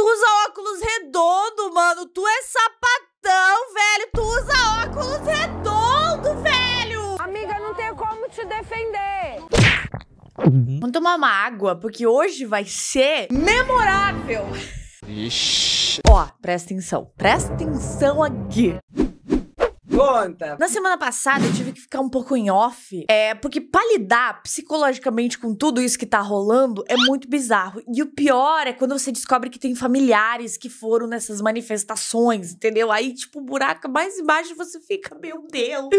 tu usa óculos redondo, mano. Tu é sapatão, velho. Tu usa óculos redondo, velho. Amiga, não tem como te defender. Vamos tomar uma água, porque hoje vai ser memorável. Ixi. Ó, presta atenção. Presta atenção aqui. Conta. Na semana passada eu tive que ficar um pouco em off, porque pra lidar psicologicamente com tudo isso que tá rolando é muito bizarro. E o pior é quando você descobre que tem familiares que foram nessas manifestações, entendeu? Aí, tipo, o buraco mais embaixo você fica, meu Deus!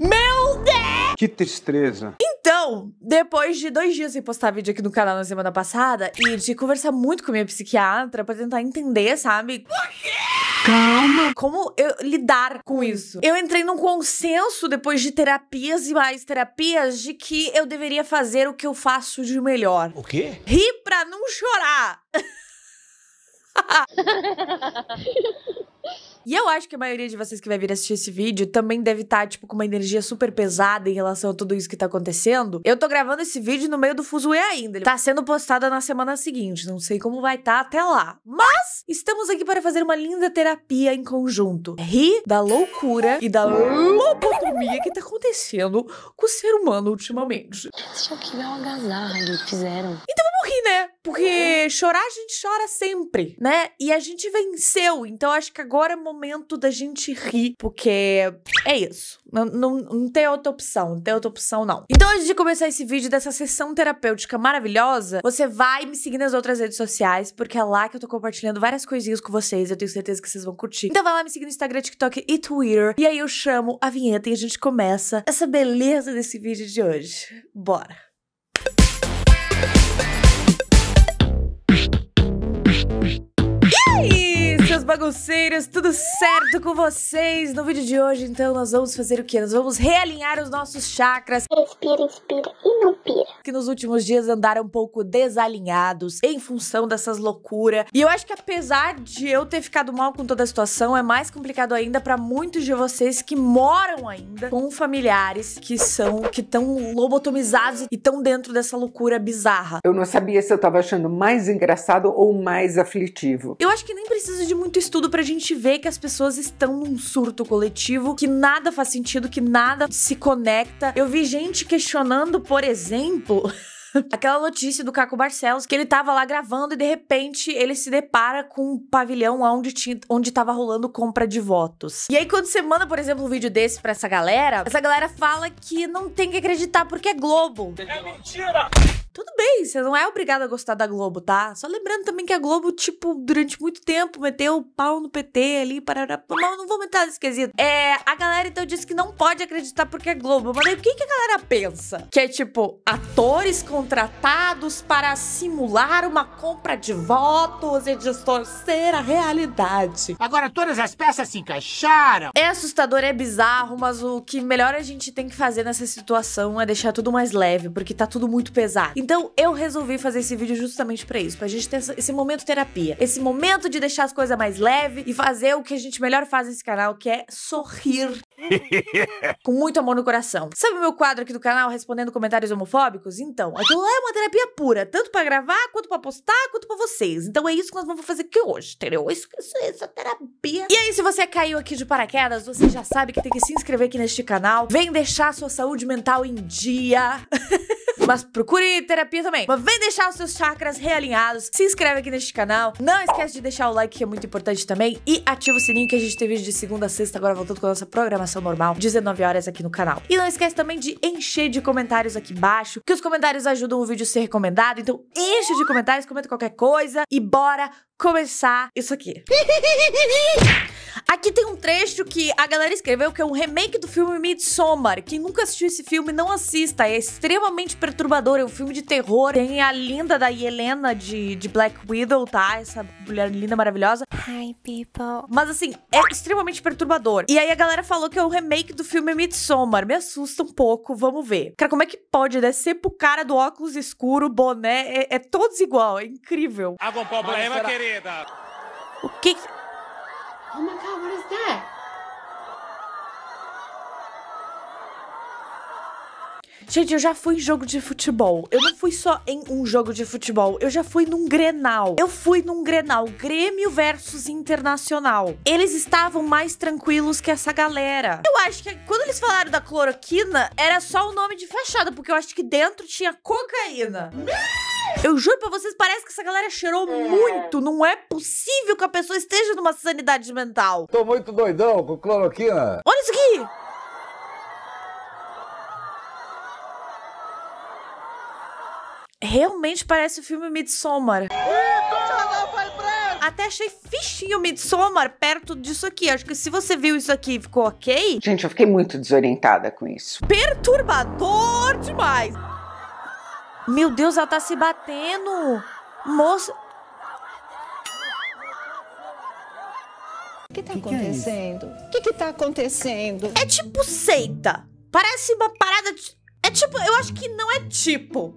Meu Deus! Que tristeza. Então, depois de 2 dias sem postar vídeo aqui no canal na semana passada e de conversar muito com a minha psiquiatra pra tentar entender, sabe? Por quê? Calma. Como eu lidar com isso? Eu entrei num consenso depois de terapias e mais terapias de que eu deveria fazer o que eu faço de melhor. O quê? Rir pra não chorar. E eu acho que a maioria de vocês que vai vir assistir esse vídeo também deve estar, tipo, com uma energia super pesada em relação a tudo isso que tá acontecendo. Eu tô gravando esse vídeo no meio do fuzuê ainda. Ele tá sendo postado na semana seguinte. Não sei como vai estar até lá. Mas estamos aqui para fazer uma linda terapia em conjunto. Rir da loucura e da lobotomia que tá acontecendo com o ser humano ultimamente. Esse aqui é um algazarra que fizeram. Então vamos rir, né? Porque chorar a gente chora sempre, né? E a gente venceu. Então acho que agora é momento da gente rir, porque é isso. Não tem outra opção, não tem outra opção, não. Então, antes de começar esse vídeo dessa sessão terapêutica maravilhosa, você vai me seguir nas outras redes sociais, porque é lá que eu tô compartilhando várias coisinhas com vocês, eu tenho certeza que vocês vão curtir. Então vai lá me seguir no Instagram, TikTok e Twitter, e aí eu chamo a vinheta e a gente começa essa beleza desse vídeo de hoje. Bora! Bagunceiros, tudo certo com vocês? No vídeo de hoje, então, nós vamos fazer o quê? Nós vamos realinhar os nossos chakras. Respira, inspira e não pira. Que nos últimos dias andaram um pouco desalinhados em função dessas loucuras. E eu acho que apesar de eu ter ficado mal com toda a situação, é mais complicado ainda pra muitos de vocês que moram ainda com familiares que estão lobotomizados e estão dentro dessa loucura bizarra. Eu não sabia se eu tava achando mais engraçado ou mais aflitivo. Eu acho que nem preciso de muito estudo pra gente ver que as pessoas estão num surto coletivo, que nada faz sentido, que nada se conecta. Eu vi gente questionando, por exemplo, aquela notícia do Caco Barcelos, que ele tava lá gravando e de repente ele se depara com um pavilhão onde tava rolando compra de votos. E aí quando você manda, por exemplo, um vídeo desse pra essa galera fala que não tem que acreditar porque é Globo. É mentira! Tudo bem, você não é obrigado a gostar da Globo, tá? Só lembrando também que a Globo, tipo, durante muito tempo meteu o pau no PT ali, parará. Mas não vou entrar nesse quesito. A galera então disse que não pode acreditar porque é Globo. Mas aí o que que a galera pensa? Que é tipo, atores contratados para simular uma compra de votos e distorcer a realidade. Agora todas as peças se encaixaram. É assustador, é bizarro, mas o que melhor a gente tem que fazer nessa situação é deixar tudo mais leve, porque tá tudo muito pesado. Então eu resolvi fazer esse vídeo justamente pra isso, pra gente ter esse momento terapia, esse momento de deixar as coisas mais leves e fazer o que a gente melhor faz nesse canal, que é sorrir com muito amor no coração. Sabe o meu quadro aqui do canal, respondendo comentários homofóbicos? Então, aquilo lá é uma terapia pura, tanto pra gravar, quanto pra postar, quanto pra vocês. Então é isso que nós vamos fazer aqui hoje, entendeu? Isso é essa terapia. E aí, se você caiu aqui de paraquedas, você já sabe que tem que se inscrever aqui neste canal. Vem deixar a sua saúde mental em dia. Mas procure terapia também. Mas vem deixar os seus chakras realinhados. Se inscreve aqui neste canal. Não esquece de deixar o like, que é muito importante também. E ativa o sininho, que a gente tem vídeo de segunda a sexta, agora voltando com a nossa programação normal, 19 horas aqui no canal. E não esquece também de encher de comentários aqui embaixo, que os comentários ajudam o vídeo a ser recomendado. Então enche de comentários, comenta qualquer coisa. E bora começar isso aqui. Aqui tem um trecho que a galera escreveu que é um remake do filme Midsommar. Quem nunca assistiu esse filme, não assista. É extremamente perturbador, é um filme de terror. Tem a linda da Helena de Black Widow, tá? Essa mulher linda, maravilhosa. Hi, people. Mas assim, é extremamente perturbador. E aí a galera falou que é um remake do filme Midsommar. Me assusta um pouco, vamos ver. Cara, como é que pode, né? Ser pro cara do óculos escuro, boné, é todos igual, é incrível. Algum problema, querida? O que... Oh my God, what is that? Gente, eu já fui em jogo de futebol. Eu não fui só em um jogo de futebol. Eu já fui num Grenal. Eu fui num Grenal. Grêmio versus Internacional. Eles estavam mais tranquilos que essa galera. Eu acho que quando eles falaram da cloroquina, era só o nome de fachada, porque eu acho que dentro tinha cocaína. Eu juro pra vocês, parece que essa galera cheirou muito. Não é possível que a pessoa esteja numa sanidade mental. Tô muito doidão com cloroquina. Olha isso aqui. Realmente parece o filme Midsommar. Até achei fichinho Midsommar perto disso aqui. Acho que se você viu isso aqui e ficou ok... Gente, eu fiquei muito desorientada com isso. Perturbador demais. Meu Deus, ela tá se batendo. Moça... O que tá acontecendo? O que tá acontecendo? É tipo seita. Parece uma parada de... É tipo... Eu acho que não é tipo...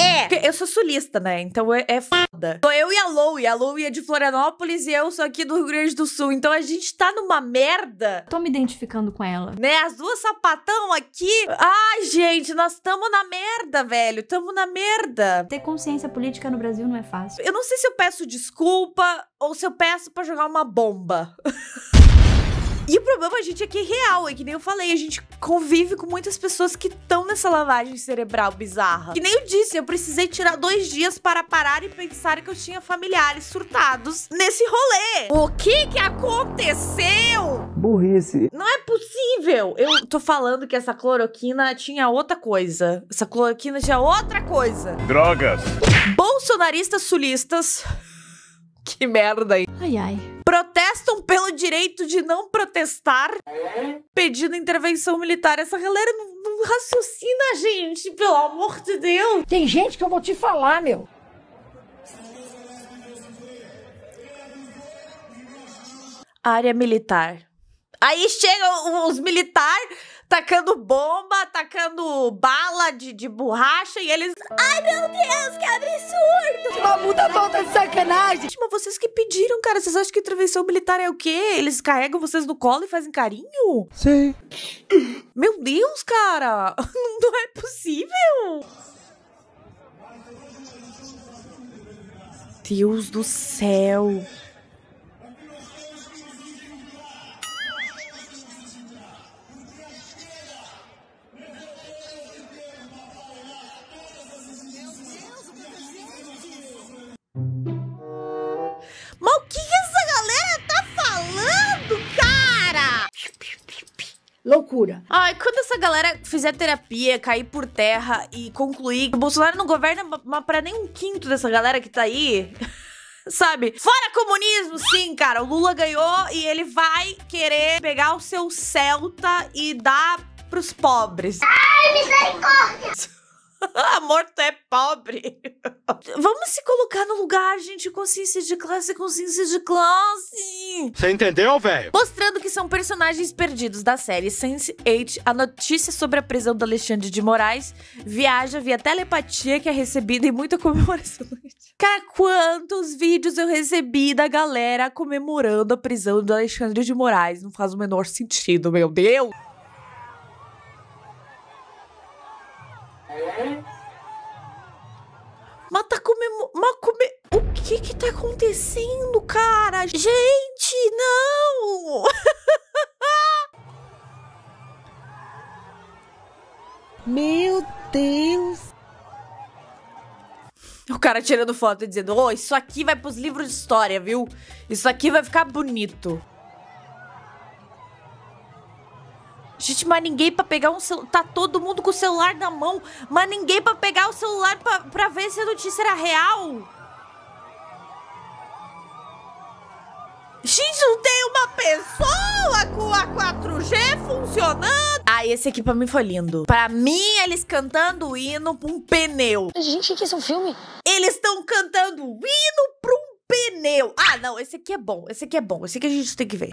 É! Porque eu sou sulista, né? Então é foda. Eu e a Lou, é de Florianópolis e eu sou aqui do Rio Grande do Sul. Então a gente tá numa merda. Tô me identificando com ela. Né? As duas sapatão aqui. Ai, gente, nós tamo na merda, velho. Tamo na merda. Ter consciência política no Brasil não é fácil. Eu não sei se eu peço desculpa ou se eu peço pra jogar uma bomba. E o problema, gente, é que é real, é que nem eu falei, a gente convive com muitas pessoas que estão nessa lavagem cerebral bizarra. Que nem eu disse, eu precisei tirar 2 dias para parar e pensar que eu tinha familiares surtados nesse rolê. O que aconteceu? Burrice. Não é possível. Eu tô falando que essa cloroquina tinha outra coisa. Essa cloroquina tinha outra coisa. Drogas. Bolsonaristas sulistas... Que merda aí. Ai, ai. Protestam pelo direito de não protestar, pedindo intervenção militar. Essa galera não raciocina, gente, pelo amor de Deus. Tem gente que eu vou te falar, meu. Área militar. Aí chegam os militares tacando bomba, tacando bala de borracha e eles... Ai, meu Deus, que absurdo! Uma puta volta de sacanagem! Gente, mas vocês que pediram, cara, vocês acham que intervenção militar é o quê? Eles carregam vocês no colo e fazem carinho? Sim. Meu Deus, cara! Não é possível! Deus do céu! Mas o que essa galera tá falando, cara? Loucura. Ai, quando essa galera fizer terapia, cair por terra e concluir que o Bolsonaro não governa pra nem 1/5 dessa galera que tá aí... Sabe? Fora comunismo, sim, cara. O Lula ganhou e ele vai querer pegar o seu Celta e dar pros pobres. Ai, misericórdia! Amor, tu é pobre. Vamos se colocar no lugar, gente. Consciência de classe, consciência de classe. Você entendeu, velho? Mostrando que são personagens perdidos da série Sense8, a notícia sobre a prisão do Alexandre de Moraes viaja via telepatia, que é recebida em muita comemoração. Cara, quantos vídeos eu recebi da galera comemorando a prisão do Alexandre de Moraes. Não faz o menor sentido, meu Deus. Mas tá comendo... O que tá acontecendo, cara? Gente, não! Meu Deus! O cara tirando foto e dizendo: "Oh, isso aqui vai pros livros de história, viu? Isso aqui vai ficar bonito." Gente, mas ninguém pra pegar um celular... Tá todo mundo com o celular na mão, mas ninguém pra pegar o celular pra ver se a notícia era real. Gente, não tem uma pessoa com a 4G funcionando. Ah, esse aqui pra mim foi lindo. Pra mim, eles cantando o hino pra um pneu. Gente, que isso é um filme? Eles estão cantando o hino pra um pneu. Ah, não, esse aqui é bom, esse aqui é bom. Esse aqui a gente tem que ver.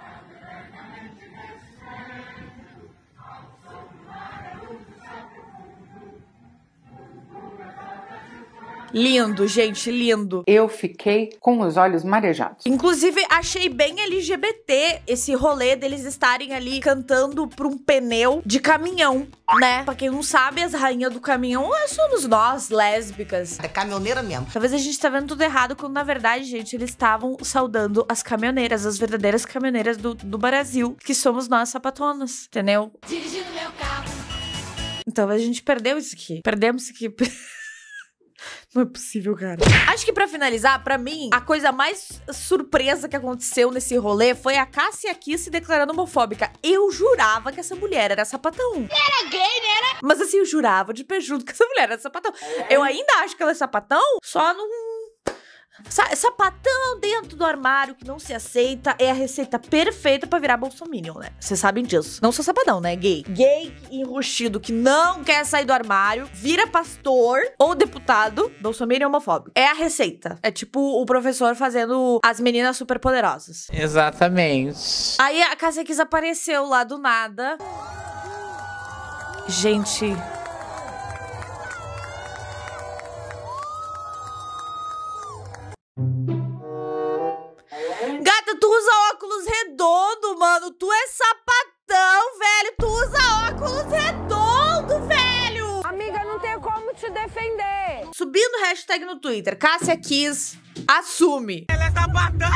Lindo, gente, lindo. Eu fiquei com os olhos marejados. Inclusive, achei bem LGBT esse rolê deles estarem ali cantando pra um pneu de caminhão, né? Pra quem não sabe, as rainhas do caminhão somos nós, lésbicas. É caminhoneira mesmo. Talvez a gente tá vendo tudo errado, quando na verdade, gente, eles estavam saudando as caminhoneiras, as verdadeiras caminhoneiras do Brasil, que somos nós, sapatonas, entendeu? Dirigindo meu carro. Então a gente perdeu isso aqui. Perdemos isso aqui. Não é possível, cara. Acho que pra finalizar, pra mim, a coisa mais surpresa que aconteceu nesse rolê foi a Cássia Kis se declarando homofóbica. Eu jurava que essa mulher era sapatão. Era gay, né? Era... Mas assim, eu jurava de pé junto que essa mulher era sapatão. Eu ainda acho que ela é sapatão, só não... Sapatão dentro do armário que não se aceita é a receita perfeita pra virar bolsominion, né? Vocês sabem disso. Não só sapatão, né? Gay. Gay enrustido que não quer sair do armário, vira pastor ou deputado, bolsominion homofóbico. É a receita. É tipo o professor fazendo as meninas superpoderosas. Exatamente. Aí a Cássia Kis apareceu lá do nada. Gente... Gata, tu usa óculos redondo, mano. Tu é sapatão, velho. Tu usa óculos redondo, velho. Amiga, não tem como te defender. Subindo hashtag no Twitter, Cássia Kis assume. Ela é sapatão.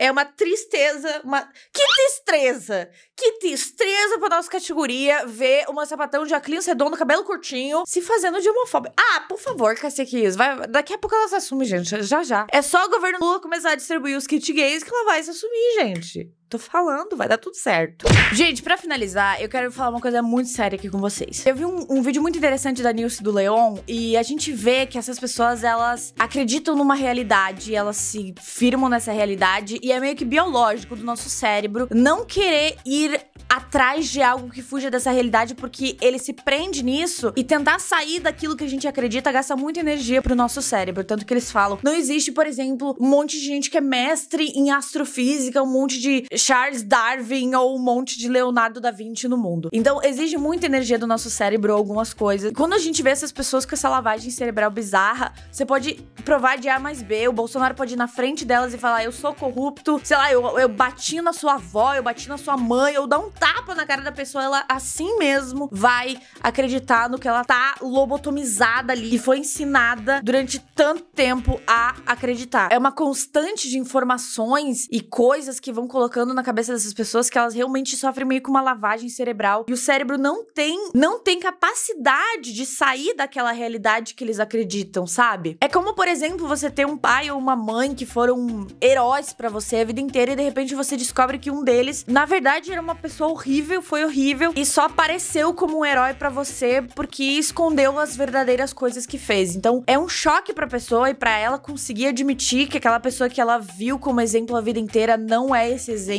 É uma tristeza, uma... Que tristeza! Que tristeza pra nossa categoria ver uma sapatão de óculos redondo, cabelo curtinho, se fazendo de homofóbica. Ah, por favor, Cássia Kis, vai. Daqui a pouco ela se assume, gente, já já. É só o governo Lula começar a distribuir os kits gays que ela vai se assumir, gente. Tô falando, vai dar tudo certo. Gente, pra finalizar, eu quero falar uma coisa muito séria aqui com vocês. Eu vi um vídeo muito interessante da Nilce do Leon e a gente vê que essas pessoas, elas acreditam numa realidade, elas se firmam nessa realidade e é meio que biológico do nosso cérebro não querer ir atrás de algo que fuja dessa realidade porque ele se prende nisso e tentar sair daquilo que a gente acredita gasta muita energia pro nosso cérebro. Tanto que eles falam, não existe, por exemplo, um monte de gente que é mestre em astrofísica, um monte de Charles Darwin ou um monte de Leonardo da Vinci no mundo. Então, exige muita energia do nosso cérebro algumas coisas. Quando a gente vê essas pessoas com essa lavagem cerebral bizarra, você pode provar de A mais B, o Bolsonaro pode ir na frente delas e falar, eu sou corrupto, sei lá, eu bati na sua avó, eu bati na sua mãe, ou dar um tapa na cara da pessoa, ela assim mesmo vai acreditar no que ela tá lobotomizada ali, e foi ensinada durante tanto tempo a acreditar. É uma constante de informações e coisas que vão colocando na cabeça dessas pessoas que elas realmente sofrem meio que uma lavagem cerebral e o cérebro não tem capacidade de sair daquela realidade que eles acreditam, sabe? É como, por exemplo, você ter um pai ou uma mãe que foram heróis pra você a vida inteira e de repente você descobre que um deles, na verdade, era uma pessoa horrível, foi horrível e só apareceu como um herói pra você porque escondeu as verdadeiras coisas que fez. Então, é um choque pra pessoa e pra ela conseguir admitir que aquela pessoa que ela viu como exemplo a vida inteira não é esse exemplo.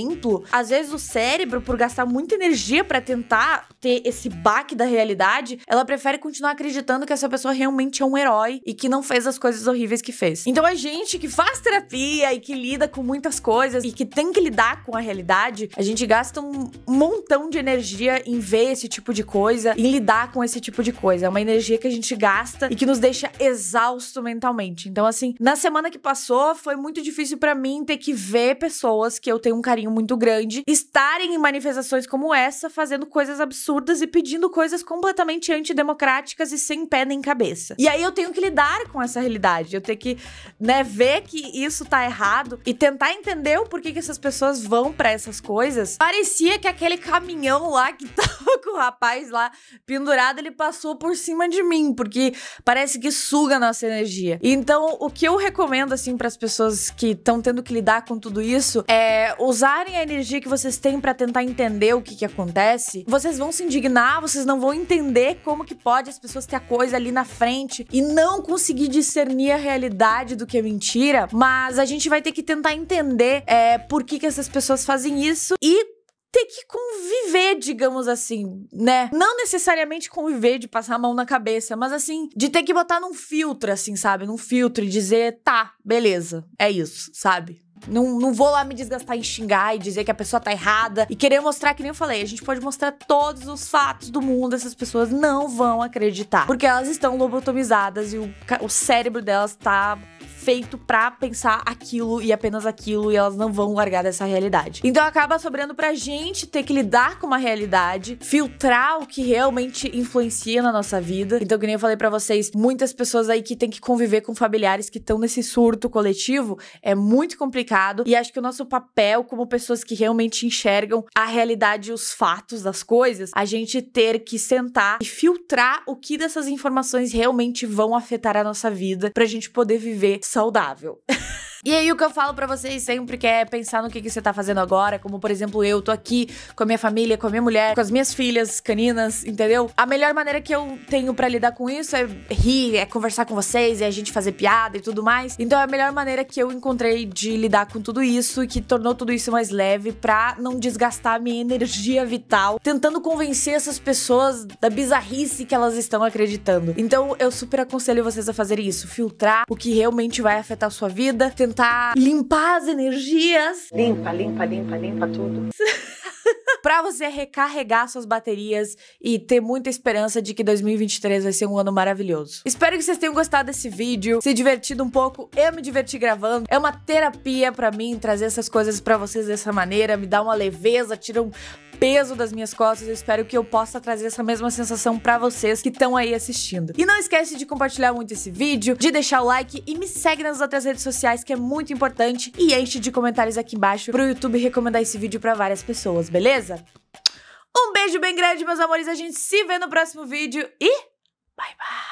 Às vezes o cérebro, por gastar muita energia pra tentar ter esse baque da realidade, ela prefere continuar acreditando que essa pessoa realmente é um herói e que não fez as coisas horríveis que fez. Então a gente que faz terapia e que lida com muitas coisas e que tem que lidar com a realidade, a gente gasta um montão de energia em ver esse tipo de coisa, em lidar com esse tipo de coisa. É uma energia que a gente gasta e que nos deixa exausto mentalmente. Então assim, na semana que passou, foi muito difícil pra mim ter que ver pessoas que eu tenho um carinho muito grande, estarem em manifestações como essa, fazendo coisas absurdas e pedindo coisas completamente antidemocráticas e sem pé nem cabeça. E aí eu tenho que lidar com essa realidade, eu tenho que, né, ver que isso tá errado e tentar entender o porquê que essas pessoas vão pra essas coisas. Parecia que aquele caminhão lá que tava com o rapaz lá pendurado, ele passou por cima de mim, porque parece que suga a nossa energia. Então, o que eu recomendo, assim, pras pessoas que estão tendo que lidar com tudo isso, é usar a energia que vocês têm pra tentar entender o que acontece, vocês vão se indignar, vocês não vão entender como que pode as pessoas ter a coisa ali na frente e não conseguir discernir a realidade do que é mentira, mas a gente vai ter que tentar entender por que essas pessoas fazem isso e ter que conviver, digamos assim, né? Não necessariamente conviver de passar a mão na cabeça, mas assim, de ter que botar num filtro, assim, sabe? Num filtro e dizer, tá, beleza, é isso, sabe? Não vou lá me desgastar em xingar e dizer que a pessoa tá errada e querer mostrar, que nem eu falei, a gente pode mostrar todos os fatos do mundo, essas pessoas não vão acreditar, porque elas estão lobotomizadas e o cérebro delas tá feito pra pensar aquilo e apenas aquilo, e elas não vão largar dessa realidade. Então acaba sobrando pra gente ter que lidar com uma realidade, filtrar o que realmente influencia na nossa vida. Então, que nem eu falei pra vocês, muitas pessoas aí que tem que conviver com familiares que estão nesse surto coletivo, é muito complicado, e acho que o nosso papel como pessoas que realmente enxergam a realidade e os fatos das coisas, a gente ter que sentar e filtrar o que dessas informações realmente vão afetar a nossa vida, pra gente poder viver saudável. E aí o que eu falo pra vocês sempre que é pensar no que você tá fazendo agora, como por exemplo eu tô aqui com a minha família, com a minha mulher, com as minhas filhas caninas, entendeu? A melhor maneira que eu tenho pra lidar com isso é rir, é conversar com vocês, é a gente fazer piada e tudo mais. Então é a melhor maneira que eu encontrei de lidar com tudo isso e que tornou tudo isso mais leve pra não desgastar a minha energia vital, tentando convencer essas pessoas da bizarrice que elas estão acreditando. Então eu super aconselho vocês a fazer isso, filtrar o que realmente vai afetar a sua vida, tentar limpar as energias. Limpa, limpa, limpa, limpa tudo. Pra você recarregar suas baterias e ter muita esperança de que 2023 vai ser um ano maravilhoso. Espero que vocês tenham gostado desse vídeo, se divertido um pouco. Eu me diverti gravando. É uma terapia pra mim trazer essas coisas pra vocês dessa maneira. Me dá uma leveza, tira um peso das minhas costas. Eu espero que eu possa trazer essa mesma sensação pra vocês que estão aí assistindo. E não esquece de compartilhar muito esse vídeo, de deixar o like e me segue nas outras redes sociais, que é muito importante, e enche de comentários aqui embaixo pro YouTube recomendar esse vídeo pra várias pessoas, beleza? Um beijo bem grande, meus amores, a gente se vê no próximo vídeo e bye bye!